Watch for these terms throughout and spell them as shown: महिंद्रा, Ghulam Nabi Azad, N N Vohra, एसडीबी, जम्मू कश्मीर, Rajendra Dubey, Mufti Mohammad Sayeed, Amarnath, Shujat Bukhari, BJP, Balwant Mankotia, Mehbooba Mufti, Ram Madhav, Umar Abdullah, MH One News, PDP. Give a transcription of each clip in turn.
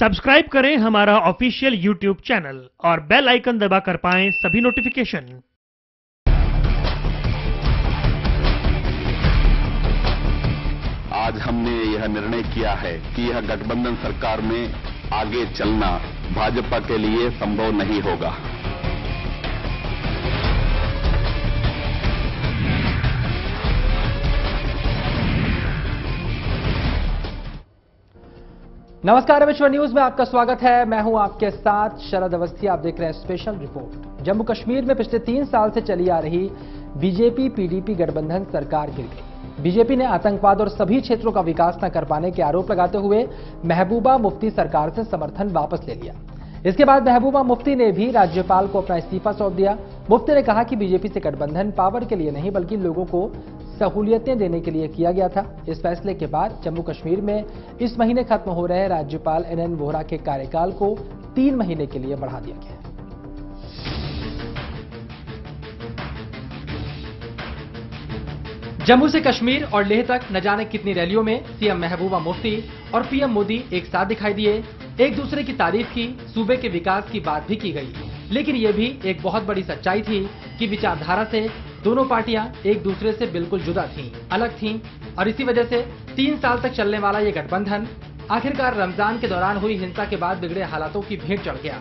Subscribe करें हमारा official YouTube channel और बेल आइकन दबा कर पाएं सभी नोटिफिकेशन। आज हमने यह निर्णय किया है कि यह गठबंधन सरकार में आगे चलना भाजपा के लिए संभव नहीं होगा। नमस्कार, एमएच वन न्यूज में आपका स्वागत है। मैं हूं आपके साथ शरद अवस्थी। आप देख रहे हैं स्पेशल रिपोर्ट। जम्मू कश्मीर में पिछले 3 साल से चली आ रही बीजेपी पीडीपी गठबंधन सरकार गिर गई। बीजेपी ने आतंकवाद और सभी क्षेत्रों का विकास न कर पाने के आरोप लगाते हुए महबूबा मुफ्ती सरकार से समर्थन वापस ले लिया। इसके बाद महबूबा मुफ्ती ने भी राज्यपाल को अपना इस्तीफा सौंप दिया। मुफ्ती ने कहा कि बीजेपी से गठबंधन पावर के लिए नहीं बल्कि लोगों को सहूलियतें देने के लिए किया गया था। इस फैसले के बाद जम्मू कश्मीर में इस महीने खत्म हो रहे राज्यपाल NN वोहरा के कार्यकाल को 3 महीने के लिए बढ़ा दिया गया है। जम्मू से कश्मीर और लेह तक न जाने कितनी रैलियों में सीएम महबूबा मुफ्ती और पीएम मोदी एक साथ दिखाई दिए। एक दूसरे की तारीफ की, सूबे के विकास की बात भी की गई, लेकिन ये भी एक बहुत बड़ी सच्चाई थी कि विचारधारा से दोनों पार्टियां एक दूसरे से बिल्कुल जुदा थीं, अलग थीं और इसी वजह से 3 साल तक चलने वाला ये गठबंधन आखिरकार रमजान के दौरान हुई हिंसा के बाद बिगड़े हालातों की भेंट चढ़ गया।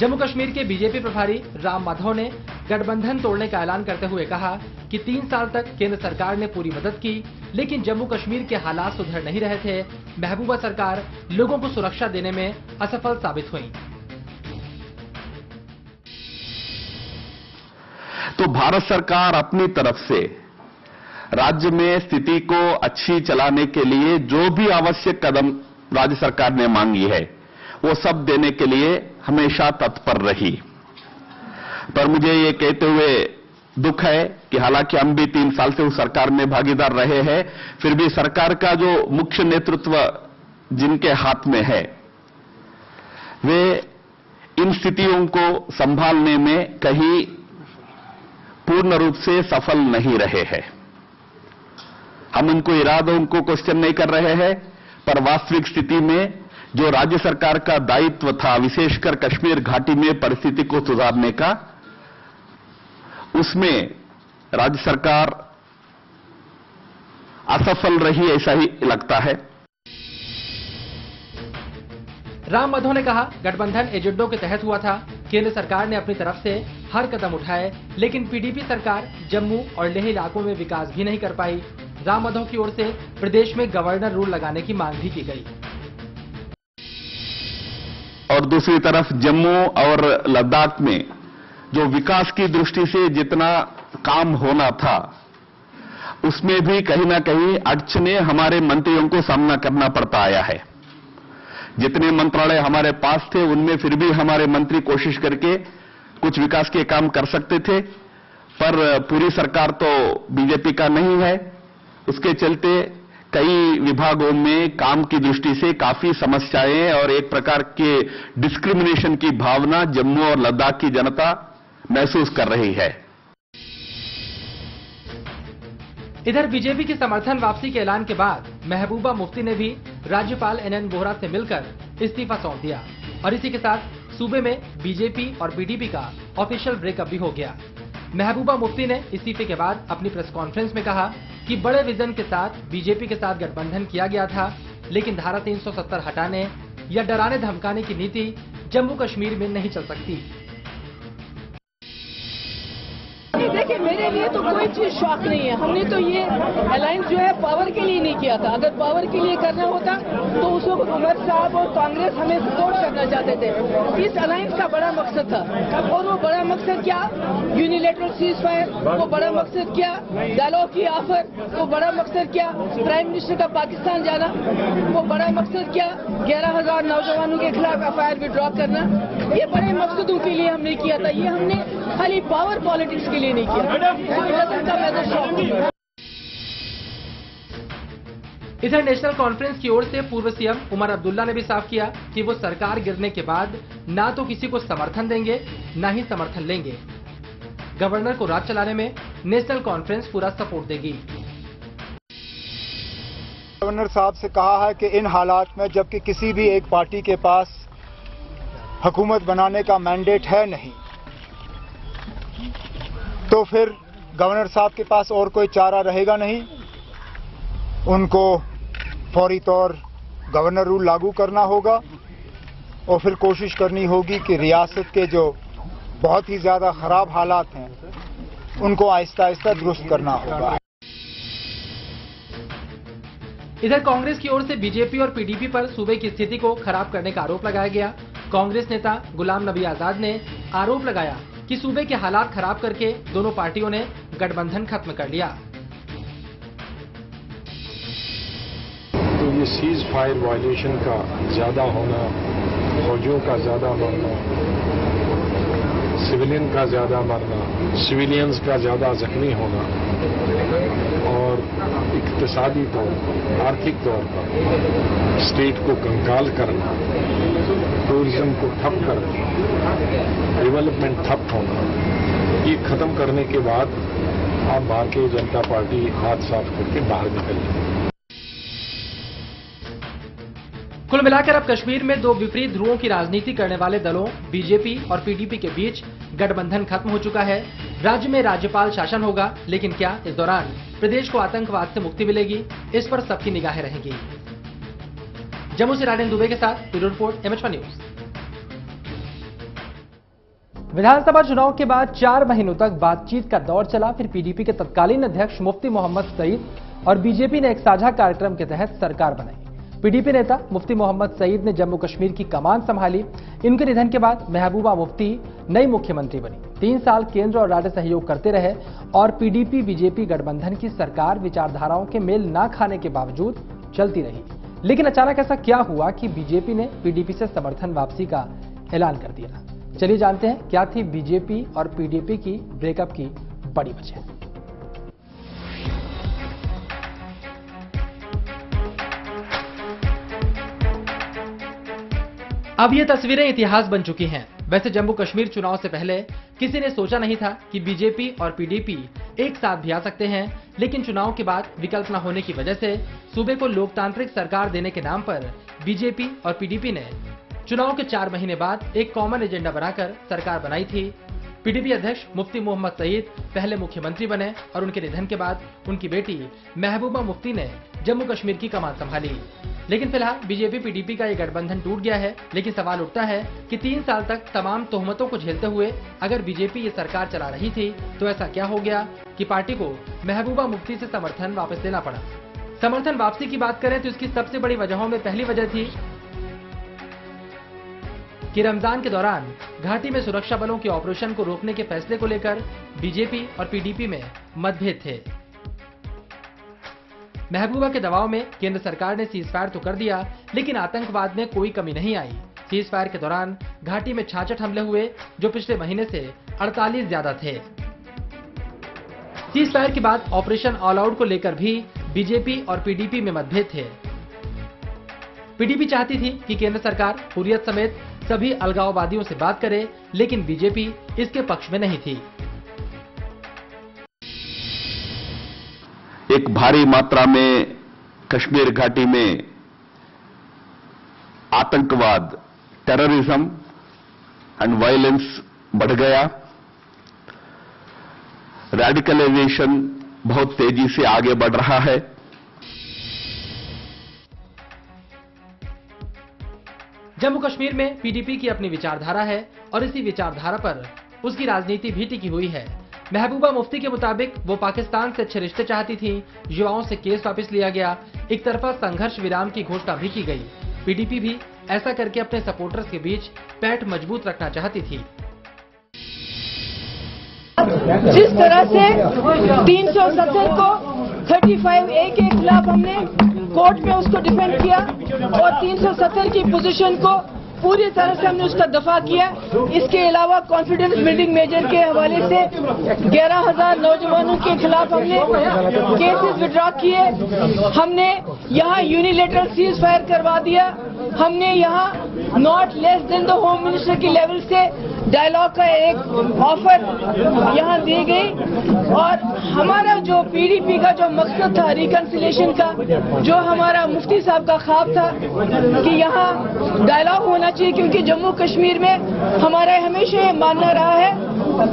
जम्मू कश्मीर के बीजेपी प्रभारी राम माधव ने गठबंधन तोड़ने का ऐलान करते हुए कहा कि 3 साल तक केंद्र सरकार ने पूरी मदद की, लेकिन जम्मू कश्मीर के हालात सुधर नहीं रहे थे। महबूबा सरकार लोगों को सुरक्षा देने में असफल साबित हुई। तो भारत सरकार अपनी तरफ से राज्य में स्थिति को अच्छी चलाने के लिए जो भी आवश्यक कदम राज्य सरकार ने मांगी है वो सब देने के लिए हमेशा तत्पर रही। पर मुझे ये कहते हुए दुख है कि हालांकि हम भी 3 साल से उस सरकार में भागीदार रहे हैं, फिर भी सरकार का जो मुख्य नेतृत्व जिनके हाथ में है वे इन स्थितियों को संभालने में कहीं पूर्ण रूप से सफल नहीं रहे हैं। हम उनको इरादों को क्वेश्चन नहीं कर रहे हैं, पर वास्तविक स्थिति में जो राज्य सरकार का दायित्व था, विशेषकर कश्मीर घाटी में परिस्थिति को सुधारने का, उसमें राज्य सरकार असफल रही, ऐसा ही लगता है। राम माधव ने कहा गठबंधन एजेंडों के तहत हुआ था। केंद्र सरकार ने अपनी तरफ से हर कदम उठाए, लेकिन पीडीपी सरकार जम्मू और लेह इलाकों में विकास भी नहीं कर पाई। राम माधव की ओर से प्रदेश में गवर्नर रूल लगाने की मांग भी की गई। और दूसरी तरफ जम्मू और लद्दाख में जो विकास की दृष्टि से जितना काम होना था उसमें भी कहीं ना कहीं अड़चने हमारे मंत्रियों को सामना करना पड़ता आया है। जितने मंत्रालय हमारे पास थे उनमें फिर भी हमारे मंत्री कोशिश करके कुछ विकास के काम कर सकते थे, पर पूरी सरकार तो बीजेपी का नहीं है। उसके चलते कई विभागों में काम की दृष्टि से काफी समस्याएं और एक प्रकार के डिस्क्रिमिनेशन की भावना जम्मू और लद्दाख की जनता महसूस कर रही है। इधर बीजेपी के समर्थन वापसी के ऐलान के बाद महबूबा मुफ्ती ने भी राज्यपाल NN वोहरा से मिलकर इस्तीफा सौंप दिया और इसी के साथ सूबे में बीजेपी और पीडीपी का ऑफिशियल ब्रेकअप भी हो गया। महबूबा मुफ्ती ने इस्तीफे के बाद अपनी प्रेस कॉन्फ्रेंस में कहा कि बड़े विजन के साथ बीजेपी के साथ गठबंधन किया गया था, लेकिन धारा 370 हटाने या डराने धमकाने की नीति जम्मू कश्मीर में नहीं चल सकती। देखिए, मेरे लिए तो कोई चीज शॉक नहीं है। हमने तो ये अलायंस जो है पावर के लिए नहीं किया था। अगर पावर के लिए करना होता तो उस वक्त उमर साहब और कांग्रेस हमें सपोर्ट करना चाहते थे। इस अलायंस का बड़ा मकसद था और वो बड़ा मकसद क्या, यूनिलेटरल सीज फायर, वो बड़ा मकसद क्या, डायलॉग की ऑफर, वो बड़ा मकसद क्या, प्राइम मिनिस्टर का पाकिस्तान जाना, वो बड़ा मकसद क्या, 11,000 नौजवानों के खिलाफ FIR विड्रॉ करना। ये बड़े मकसदों के लिए हमने किया था, ये हमने खाली पावर पॉलिटिक्स के लिए नहीं किया। इधर नेशनल कॉन्फ्रेंस की ओर से पूर्व सीएम उमर अब्दुल्ला ने भी साफ किया कि वो सरकार गिरने के बाद ना तो किसी को समर्थन देंगे ना ही समर्थन लेंगे। गवर्नर को राज चलाने में नेशनल कॉन्फ्रेंस पूरा सपोर्ट देगी। गवर्नर साहब से कहा है कि इन हालात में जबकि किसी भी एक पार्टी के पास हुकूमत बनाने का मैंडेट है नहीं, तो फिर गवर्नर साहब के पास और कोई चारा रहेगा नहीं। उनको फौरी तौर गवर्नर रूल लागू करना होगा और फिर कोशिश करनी होगी कि रियासत के जो बहुत ही ज़्यादा ख़राब हालात हैं उनको आहिस्ता आहिस्ता दुरुस्त करना होगा। इधर कांग्रेस की ओर से बीजेपी और पीडीपी पर सूबे की स्थिति को खराब करने का आरोप लगाया गया। कांग्रेस नेता गुलाम नबी आजाद ने आरोप लगाया कि सूबे के हालात खराब करके दोनों पार्टियों ने गठबंधन खत्म कर लिया। तो ये सीज फायर वायलेशन का ज्यादा होना, फौजों का ज्यादा मरना, सिविलियन का ज्यादा मरना, सिविलियंस का ज्यादा जख्मी होना और इकतसादी तौर पर, आर्थिक तौर पर स्टेट को कंगाल करना, टूरिज्म को ठप करना, डेवलपमेंट ठप होना, ये खत्म करने के बाद आप भारतीय जनता पार्टी हाथ साफ करके बाहर निकल जाए। कुल मिलाकर अब कश्मीर में दो विपरीत ध्रुवों की राजनीति करने वाले दलों बीजेपी और पीडीपी के बीच गठबंधन खत्म हो चुका है। राज्य में राज्यपाल शासन होगा, लेकिन क्या इस दौरान प्रदेश को आतंकवाद से मुक्ति मिलेगी, इस पर सबकी निगाहें रहेंगी। जम्मू से राजेंद्र दुबे के साथ ब्यूरो रिपोर्ट MH1 न्यूज। विधानसभा चुनाव के बाद 4 महीनों तक बातचीत का दौर चला। फिर पीडीपी के तत्कालीन अध्यक्ष मुफ्ती मोहम्मद सईद और बीजेपी ने एक साझा कार्यक्रम के तहत सरकार बनाई। पीडीपी नेता मुफ्ती मोहम्मद सईद ने जम्मू कश्मीर की कमान संभाली। इनके निधन के बाद महबूबा मुफ्ती नई मुख्यमंत्री बनी। 3 साल केंद्र और राज्य सहयोग करते रहे और पीडीपी बीजेपी गठबंधन की सरकार विचारधाराओं के मेल ना खाने के बावजूद चलती रही। लेकिन अचानक ऐसा क्या हुआ कि बीजेपी ने पीडीपी से समर्थन वापसी का ऐलान कर दिया। चलिए जानते हैं क्या थी बीजेपी और पीडीपी की ब्रेकअप की बड़ी वजह। अब ये तस्वीरें इतिहास बन चुकी हैं। वैसे जम्मू कश्मीर चुनाव से पहले किसी ने सोचा नहीं था कि बीजेपी और पीडीपी एक साथ भी आ सकते हैं, लेकिन चुनाव के बाद विकल्प न होने की वजह से सूबे को लोकतांत्रिक सरकार देने के नाम पर बीजेपी और पीडीपी ने चुनाव के 4 महीने बाद एक कॉमन एजेंडा बनाकर सरकार बनाई थी। पीडीपी अध्यक्ष मुफ्ती मोहम्मद सईद पहले मुख्यमंत्री बने और उनके निधन के बाद उनकी बेटी महबूबा मुफ्ती ने जम्मू कश्मीर की कमान संभाली। लेकिन फिलहाल बीजेपी पीडीपी का ये गठबंधन टूट गया है। लेकिन सवाल उठता है कि 3 साल तक तमाम तोहमतों को झेलते हुए अगर बीजेपी ये सरकार चला रही थी तो ऐसा क्या हो गया कि पार्टी को महबूबा मुफ्ती से समर्थन वापस लेना पड़ा। समर्थन वापसी की बात करें तो इसकी सबसे बड़ी वजहों में पहली वजह थी कि रमजान के दौरान घाटी में सुरक्षा बलों के ऑपरेशन को रोकने के फैसले को लेकर बीजेपी और पीडीपी में मतभेद थे। महबूबा के दबाव में केंद्र सरकार ने सीजफायर तो कर दिया, लेकिन आतंकवाद में कोई कमी नहीं आई। सीजफायर के दौरान घाटी में 66 हमले हुए, जो पिछले महीने से 48 ज्यादा थे। सीजफायर के बाद ऑपरेशन ऑल आउट को लेकर भी बीजेपी और पीडीपी में मतभेद थे। पीडीपी चाहती थी कि केंद्र सरकार हुर्रियत समेत सभी अलगाववादियों से बात करे, लेकिन बीजेपी इसके पक्ष में नहीं थी। एक भारी मात्रा में कश्मीर घाटी में आतंकवाद, टेररिज्म एंड वायलेंस बढ़ गया। रेडिकलाइजेशन बहुत तेजी से आगे बढ़ रहा है। जम्मू कश्मीर में पीडीपी की अपनी विचारधारा है और इसी विचारधारा पर उसकी राजनीति भी टिकी हुई है। महबूबा मुफ्ती के मुताबिक वो पाकिस्तान से अच्छे रिश्ते चाहती थी। युवाओं से केस वापस लिया गया। एक तरफा संघर्ष विराम की घोषणा भी की गई। पीडीपी भी ऐसा करके अपने सपोर्टर्स के बीच पैठ मजबूत रखना चाहती थी। जिस तरह से 370 को 35A के खिलाफ हमने कोर्ट में उसको डिफेंड किया और 370 की पोजीशन को पूरी तरह से हमने उसका दफा किया। इसके अलावा कॉन्फिडेंस बिल्डिंग मेजर के हवाले से 11,000 नौजवानों के खिलाफ हमने केसेस विड्रॉ किए। हमने यहाँ यूनिलेटरल सीज फायर करवा दिया। हमने यहाँ not less than the home minister के लेवल से डायलॉग का एक ऑफर यहाँ दी गई और हमारा जो पीडीपी का जो मकसद था रिकंसिलेशन का, जो हमारा मुफ्ती साहब का ख्वाब था कि यहाँ डायलॉग होना चाहिए, क्योंकि जम्मू कश्मीर में हमारा हमेशा ये मानना रहा है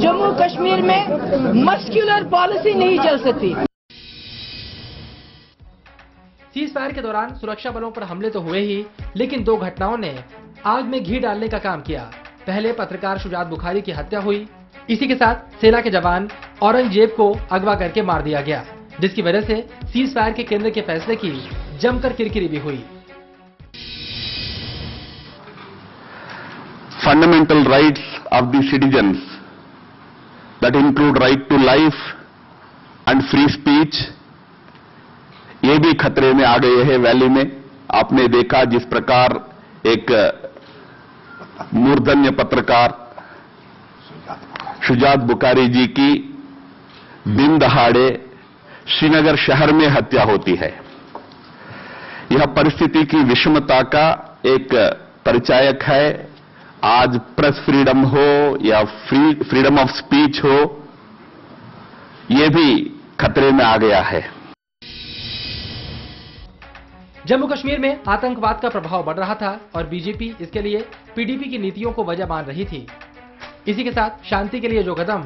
जम्मू कश्मीर में मस्कुलर पॉलिसी नहीं चल सकती। सीजफायर के दौरान सुरक्षा बलों पर हमले तो हुए ही, लेकिन दो घटनाओं ने आग में घी डालने का काम किया। पहले पत्रकार शुजात बुखारी की हत्या हुई, इसी के साथ सेना के जवान औरंगजेब को अगवा करके मार दिया गया, जिसकी वजह से सीजफायर के केंद्र के फैसले की जमकर किरकिरी भी हुई। Fundamental rights of the citizens that include right to life and free speech, ये भी खतरे में आ गए हैं। वैली में आपने देखा जिस प्रकार एक मूर्धन्य पत्रकार शुजात बुखारी जी की दिन दहाड़े श्रीनगर शहर में हत्या होती है। यह परिस्थिति की विषमता का एक परिचायक है। आज प्रेस फ्रीडम हो या फ्रीडम ऑफ स्पीच हो, यह भी खतरे में आ गया है। जम्मू कश्मीर में आतंकवाद का प्रभाव बढ़ रहा था और बीजेपी इसके लिए पीडीपी की नीतियों को वजह मान रही थी। इसी के साथ शांति के लिए जो कदम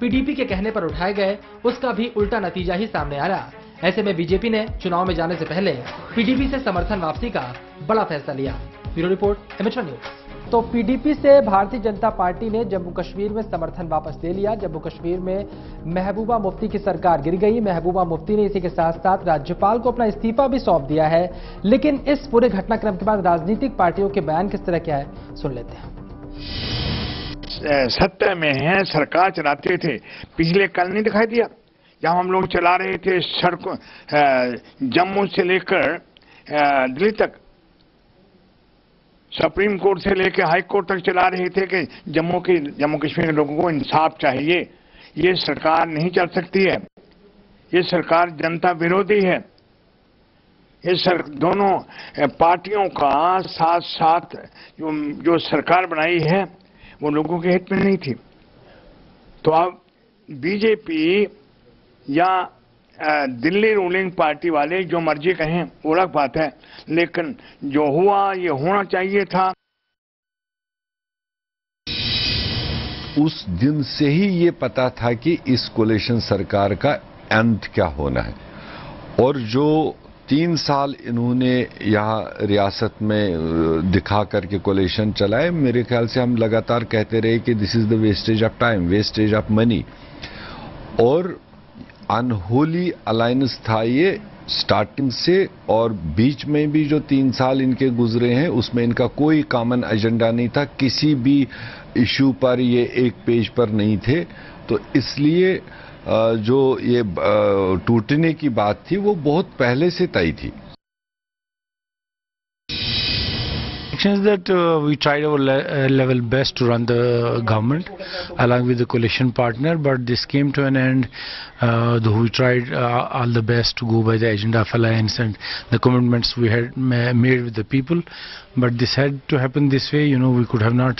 पीडीपी के कहने पर उठाए गए, उसका भी उल्टा नतीजा ही सामने आया। ऐसे में बीजेपी ने चुनाव में जाने से पहले पीडीपी से समर्थन वापसी का बड़ा फैसला लिया। Bureau report, MH one news. तो पीडीपी से भारतीय जनता पार्टी ने जम्मू कश्मीर में समर्थन वापस ले लिया। जम्मू कश्मीर में महबूबा मुफ्ती की सरकार गिर गई। महबूबा मुफ्ती ने इसी के साथ साथ राज्यपाल को अपना इस्तीफा भी सौंप दिया है। लेकिन इस पूरे घटनाक्रम के बाद राजनीतिक पार्टियों के बयान किस तरह के आए, सुन लेते हैं। सत्ता में है, सरकार चलाते थे, पिछले कल नहीं दिखाई दिया जब हम लोग चला रहे थे सड़कों जम्मू से लेकर दिल्ली तक, सुप्रीम कोर्ट से लेकर हाई कोर्ट तक चला रहे थे कि जम्मू कश्मीर के लोगों को इंसाफ चाहिए। ये सरकार नहीं चल सकती है, ये सरकार जनता विरोधी है। ये दोनों पार्टियों का साथ साथ जो सरकार बनाई है वो लोगों के हित में नहीं थी। तो अब बीजेपी या दिल्ली रूलिंग पार्टी वाले जो मर्जी कहें, वो अलग बात है, लेकिन जो हुआ ये होना चाहिए था। उस दिन से ही ये पता था कि इस कोलिशन सरकार का अंत क्या होना है। और जो 3 साल इन्होंने यहाँ रियासत में दिखा करके कोलिशन चलाए, मेरे ख्याल से हम लगातार कहते रहे कि this is the wastage of time, wastage of money, और अनहोली अलायंस था ये स्टार्टिंग से। और बीच में भी जो 3 साल इनके गुजरे हैं उसमें इनका कोई कॉमन एजेंडा नहीं था, किसी भी इशू पर ये एक पेज पर नहीं थे। तो इसलिए जो ये टूटने की बात थी वो बहुत पहले से तय थी। That we tried our level best to run the government along with the coalition partner, but this came to an end. Though we tried all the best to go by the agenda of alliance and the commitments we had made with the people, but this had to happen this way. You know, we could have not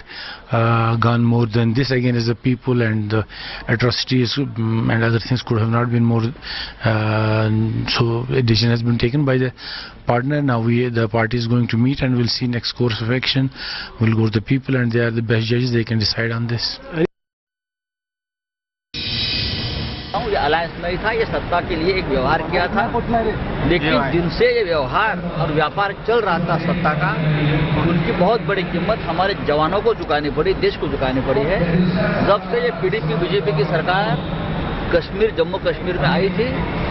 gone more than this again as a people, and the atrocities and other things could have not been more. So a decision has been taken by the partner. Now the party is going to meet and we'll see next course of action. We'll go to the people and they are the best judges, they can decide on this. Alliance नहीं था, ये सत्ता के लिए एक व्यवहार किया था। लेकिन जिनसे ये व्यवहार और व्यापार चल रहा था सत्ता का, उनकी बहुत बड़ी कीमत हमारे जवानों को चुकानी पड़ी, देश को चुकानी पड़ी है। जब से ये पीडीपी बीजेपी की सरकार कश्मीर जम्मू कश्मीर में आई थी,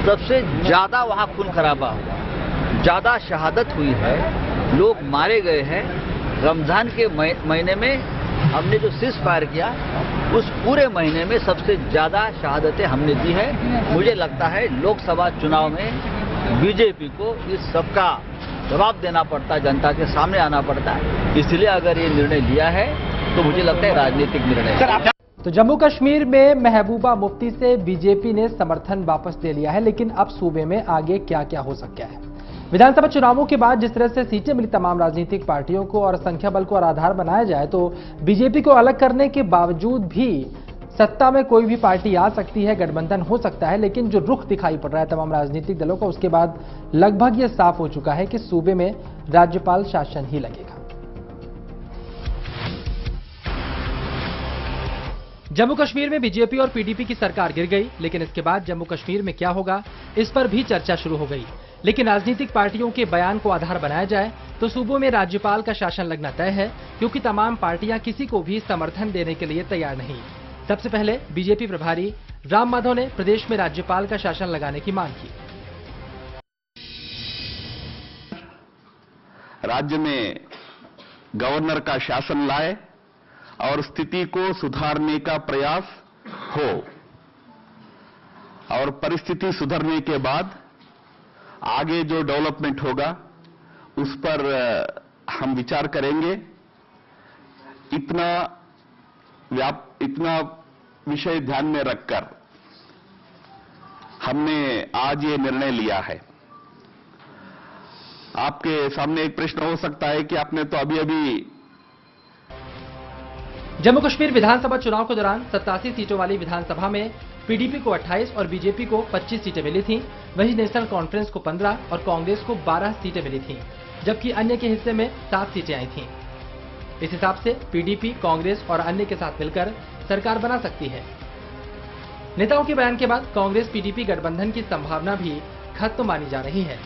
सबसे ज्यादा वहाँ खून खराबा हुआ, ज्यादा शहादत हुई है, लोग मारे गए हैं। रमजान के महीने में हमने जो सीज फायर किया, उस पूरे महीने में सबसे ज्यादा शहादतें हमने दी है। मुझे लगता है लोकसभा चुनाव में बीजेपी को इस सब का जवाब देना पड़ता, जनता के सामने आना पड़ता है। इसलिए अगर ये निर्णय लिया है तो मुझे लगता है राजनीतिक निर्णय। तो जम्मू कश्मीर में महबूबा मुफ्ती से बीजेपी ने समर्थन वापस ले लिया है, लेकिन अब सूबे में आगे क्या क्या हो सकता है, विधानसभा चुनावों के बाद जिस तरह से सीटें मिली तमाम राजनीतिक पार्टियों को और संख्या बल को आधार बनाया जाए तो बीजेपी को अलग करने के बावजूद भी सत्ता में कोई भी पार्टी आ सकती है, गठबंधन हो सकता है। लेकिन जो रुख दिखाई पड़ रहा है तमाम राजनीतिक दलों का, उसके बाद लगभग ये साफ हो चुका है कि सूबे में राज्यपाल शासन ही लगेगा। जम्मू कश्मीर में बीजेपी और पीडीपी की सरकार गिर गई, लेकिन इसके बाद जम्मू कश्मीर में क्या होगा इस पर भी चर्चा शुरू हो गई। लेकिन राजनीतिक पार्टियों के बयान को आधार बनाया जाए तो सूबों में राज्यपाल का शासन लगना तय है, क्योंकि तमाम पार्टियां किसी को भी समर्थन देने के लिए तैयार नहीं। सबसे पहले बीजेपी प्रभारी राम माधव ने प्रदेश में राज्यपाल का शासन लगाने की मांग की। राज्य में गवर्नर का शासन लाए और स्थिति को सुधारने का प्रयास हो, और परिस्थिति सुधरने के बाद आगे जो डेवलपमेंट होगा उस पर हम विचार करेंगे। इतना विषय ध्यान में रखकर हमने आज ये निर्णय लिया है। आपके सामने एक प्रश्न हो सकता है कि आपने तो अभी जम्मू कश्मीर विधानसभा चुनाव के दौरान 87 सीटों वाली विधानसभा में पीडीपी को 28 और बीजेपी को 25 सीटें मिली थीं, वहीं नेशनल कॉन्फ्रेंस को 15 और कांग्रेस को 12 सीटें मिली थीं, जबकि अन्य के हिस्से में 7 सीटें आई थीं। इस हिसाब से पीडीपी, कांग्रेस और अन्य के साथ मिलकर सरकार बना सकती है। नेताओं के बयान के बाद कांग्रेस पीडीपी गठबंधन की संभावना भी खत्म मानी जा रही है।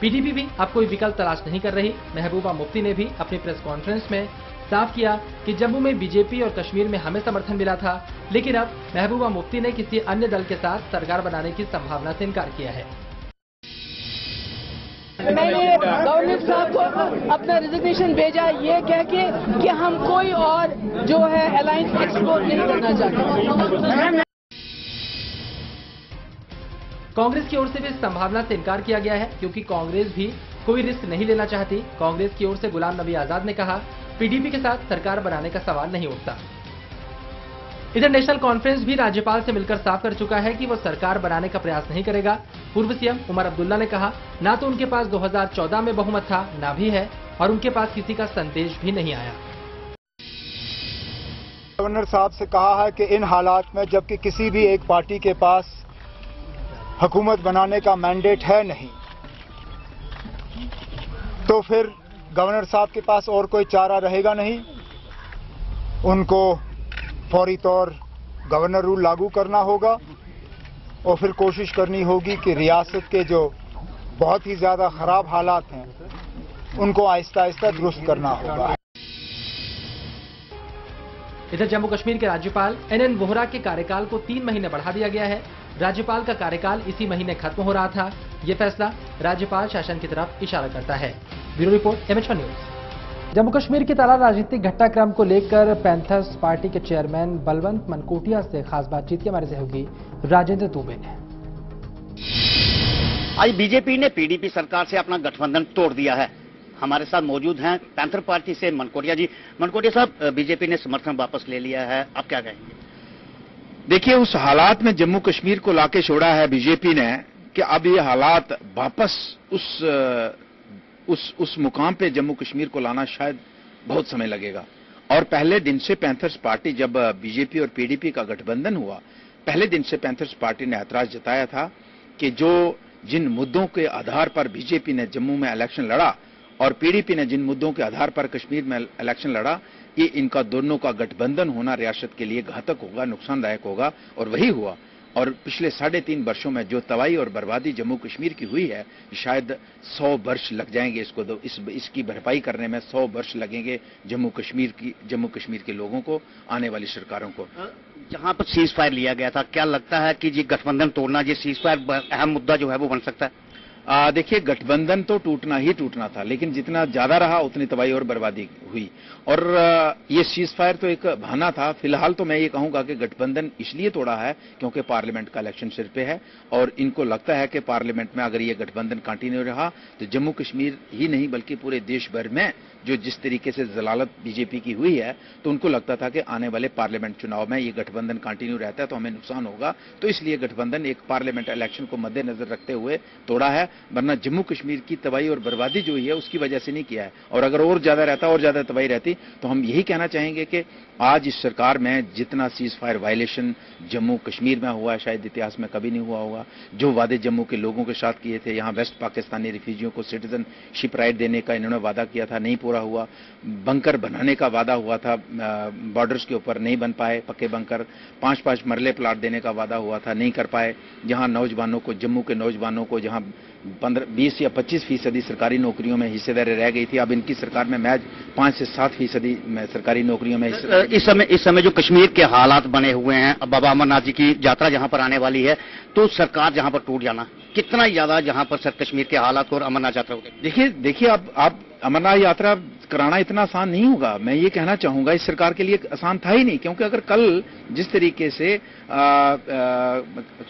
पीडीपी भी अब कोई विकल्प तलाश नहीं कर रही। महबूबा मुफ्ती ने भी अपनी प्रेस कॉन्फ्रेंस में साफ किया कि जम्मू में बीजेपी और कश्मीर में हमें समर्थन मिला था, लेकिन अब महबूबा मुफ्ती ने किसी अन्य दल के साथ सरकार बनाने की संभावना से इनकार किया है। मैंने गवर्नर साहब को अपना रिजर्वेशन भेजा ये कह के कि हम कोई और जो है अलायंस एक्सप्लोर नहीं करना चाहते। कांग्रेस की ओर से भी इस संभावना से इनकार किया गया है, क्योंकि कांग्रेस भी कोई रिस्क नहीं लेना चाहती। कांग्रेस की ओर से गुलाम नबी आजाद ने कहा पीडीपी के साथ सरकार बनाने का सवाल नहीं उठता। इधर नेशनल कॉन्फ्रेंस भी राज्यपाल से मिलकर साफ कर चुका है कि वो सरकार बनाने का प्रयास नहीं करेगा। पूर्व सीएम उमर अब्दुल्ला ने कहा ना तो उनके पास 2014 में बहुमत था ना भी है, और उनके पास किसी का संदेश भी नहीं आया। गवर्नर साहब से कहा है कि इन हालात में जबकि किसी भी एक पार्टी के पास हुकूमत बनाने का मैंडेट है नहीं, तो फिर गवर्नर साहब के पास और कोई चारा रहेगा नहीं। उनको फौरी तौर गवर्नर रूल लागू करना होगा और फिर कोशिश करनी होगी कि रियासत के जो बहुत ही ज्यादा खराब हालात हैं उनको आहिस्ता आहिस्ता दुरुस्त करना होगा। इधर जम्मू कश्मीर के राज्यपाल NN वोहरा के कार्यकाल को 3 महीने बढ़ा दिया गया है। राज्यपाल का कार्यकाल इसी महीने खत्म हो रहा था। यह फैसला राज्यपाल शासन की तरफ इशारा करता है। Bureau report MH1 news. जम्मू कश्मीर के ताला राजनीतिक घटनाक्रम को लेकर पैंथर्स पार्टी के चेयरमैन बलवंत मनकोटिया से खास बातचीत की हमारे सहयोगी राजेंद्र दुबे ने। आज बीजेपी ने पीडीपी सरकार से अपना गठबंधन तोड़ दिया है। हमारे साथ मौजूद हैं पैंथर पार्टी से मनकोटिया जी। मनकोटिया साहब, बीजेपी ने समर्थन वापस ले लिया है, आप क्या कहेंगे? देखिए, उस हालात में जम्मू कश्मीर को लाके छोड़ा है बीजेपी ने कि अब ये हालात वापस उस मुकाम पे जम्मू कश्मीर को लाना शायद बहुत समय लगेगा। और पहले दिन से पैंथर्स पार्टी, जब बीजेपी और पीडीपी का गठबंधन हुआ, पहले दिन से पैंथर्स पार्टी ने ऐतराज जताया था कि जिन मुद्दों के आधार पर बीजेपी ने जम्मू में इलेक्शन लड़ा और पीडीपी ने जिन मुद्दों के आधार पर कश्मीर में इलेक्शन लड़ा, ये इनका दोनों का गठबंधन होना रियासत के लिए घातक होगा, नुकसानदायक होगा, और वही हुआ। और पिछले 3.5 वर्षों में जो तबाही और बर्बादी जम्मू कश्मीर की हुई है, शायद 100 वर्ष लग जाएंगे इसको, इसकी भरपाई करने में 100 वर्ष लगेंगे जम्मू कश्मीर के लोगों को, आने वाली सरकारों को। जहां पर सीज फायर लिया गया था, क्या लगता है कि जी गठबंधन तोड़ना, ये सीज फायर अहम मुद्दा जो है वो बन सकता है? देखिए गठबंधन तो टूटना ही टूटना था, लेकिन जितना ज्यादा रहा उतनी तबाही और बर्बादी हुई। और ये सीज फायर तो एक बहाना था। फिलहाल तो मैं ये कहूंगा कि गठबंधन इसलिए तोड़ा है क्योंकि पार्लियामेंट का इलेक्शन सिर पे है और इनको लगता है कि पार्लियामेंट में अगर ये गठबंधन कंटिन्यू रहा तो जम्मू कश्मीर ही नहीं बल्कि पूरे देश भर में जो जिस तरीके से जलालत बीजेपी की हुई है, तो उनको लगता था कि आने वाले पार्लियामेंट चुनाव में ये गठबंधन कंटिन्यू रहता है तो हमें नुकसान होगा। तो इसलिए गठबंधन एक पार्लियामेंट इलेक्शन को मद्देनजर रखते हुए तोड़ा है, वरना जम्मू कश्मीर की तबाही और बर्बादी जो है उसकी वजह से नहीं किया है। और अगर और ज्यादा रहता और ज्यादा तबाही रहती तो हम यही कहना चाहेंगे कि आज इस सरकार में जितना ceasefire violation जम्मू कश्मीर में हुआ है शायद इतिहास में कभी नहीं हुआ होगा। जो वादे जम्मू के लोगों के साथ किए थे, यहाँ वेस्ट पाकिस्तानी रिफ्यूजियों को सिटीजनशिप राइट देने का इन्होंने वादा किया था, नहीं पूरा हुआ। बंकर बनाने का वादा हुआ था बॉर्डर्स के ऊपर, नहीं बन पाए पक्के बंकर। 5-5 मरले प्लाट देने का वादा हुआ था, नहीं कर पाए। यहाँ नौजवानों को, जम्मू के नौजवानों को जहाँ 15-20 या 25% सरकारी नौकरियों में हिस्सेदारी रह गई थी, अब इनकी सरकार में महज 5 से 7% सरकारी नौकरियों में हिस्सेदारी। इस समय जो कश्मीर के हालात बने हुए हैं, अब बाबा अमरनाथ जी की यात्रा जहां पर आने वाली है, तो सरकार जहां पर टूट जाना कितना ज्यादा जहां पर कश्मीर के हालात और अमरनाथ यात्रा होगी। देखिए आप अमरनाथ यात्रा कराना इतना आसान नहीं होगा। मैं ये कहना चाहूंगा इस सरकार के लिए आसान था ही नहीं, क्योंकि अगर कल जिस तरीके से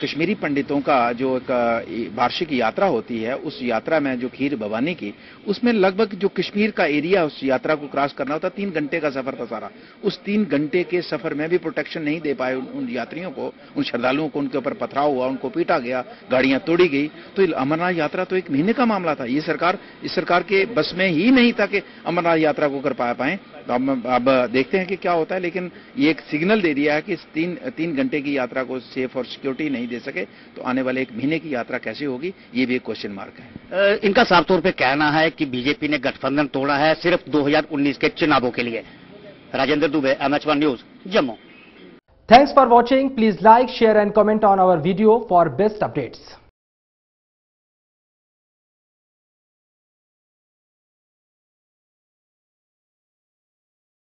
कश्मीरी पंडितों का जो एक वार्षिक यात्रा होती है, उस यात्रा में जो खीर भवानी की, उसमें लगभग जो कश्मीर का एरिया उस यात्रा को क्रॉस करना होता, 3 घंटे का सफर था सारा। उस 3 घंटे के सफर में भी प्रोटेक्शन नहीं दे पाए उन यात्रियों को, उन श्रद्धालुओं को। उनके ऊपर पथराव हुआ, उनको पीटा गया, गाड़ियां तोड़ी गई। तो अमरनाथ यात्रा तो 1 महीने का मामला था। ये सरकार, इस सरकार के बस में ही नहीं था कि अमरनाथ यात्रा को कर पाए। तो अब देखते हैं कि क्या होता है, लेकिन ये एक सिग्नल दे दिया है कि इस तीन घंटे की यात्रा को सेफ और सिक्योरिटी नहीं दे सके तो आने वाले 1 महीने की यात्रा कैसे होगी, ये भी एक क्वेश्चन मार्क है। इनका साफ तौर पे कहना है कि बीजेपी ने गठबंधन तोड़ा है सिर्फ 2019 के चुनावों के लिए। Rajendra Dubey, MH1 news, Jammu. Thanks for watching. Please like, share and comment on our video for best updates.